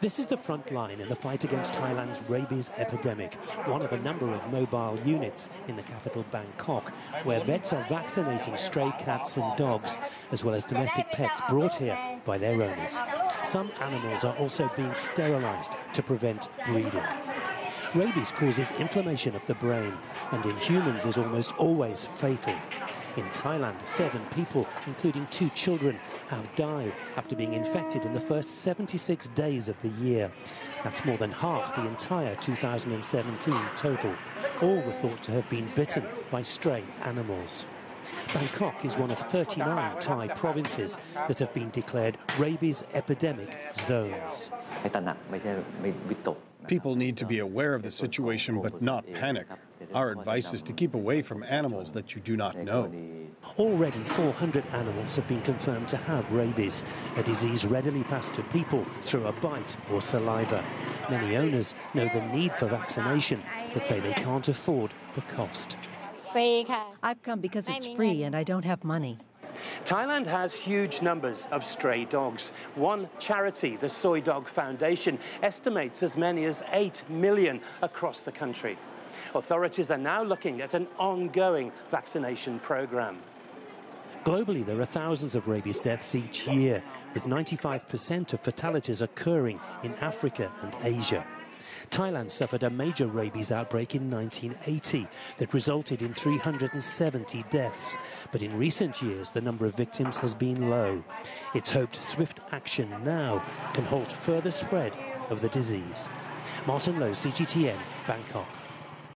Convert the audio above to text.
This is the front line in the fight against Thailand's rabies epidemic, one of a number of mobile units in the capital Bangkok, where vets are vaccinating stray cats and dogs, as well as domestic pets brought here by their owners. Some animals are also being sterilized to prevent breeding. Rabies causes inflammation of the brain and in humans is almost always fatal. In Thailand, 7 people, including 2 children, have died after being infected in the first 76 days of the year. That's more than half the entire 2017 total. All were thought to have been bitten by stray animals. Bangkok is one of 39 Thai provinces that have been declared rabies epidemic zones. People need to be aware of the situation but not panic. Our advice is to keep away from animals that you do not know. Already 400 animals have been confirmed to have rabies, a disease readily passed to people through a bite or saliva. Many owners know the need for vaccination but say they can't afford the cost. I've come because it's free and I don't have money. Thailand has huge numbers of stray dogs. One charity, the Soy Dog Foundation, estimates as many as 8 million across the country. Authorities are now looking at an ongoing vaccination program. Globally, there are thousands of rabies deaths each year, with 95% of fatalities occurring in Africa and Asia. Thailand suffered a major rabies outbreak in 1980 that resulted in 370 deaths, but in recent years the number of victims has been low. It's hoped swift action now can halt further spread of the disease. Martin Lowe, CGTN, Bangkok.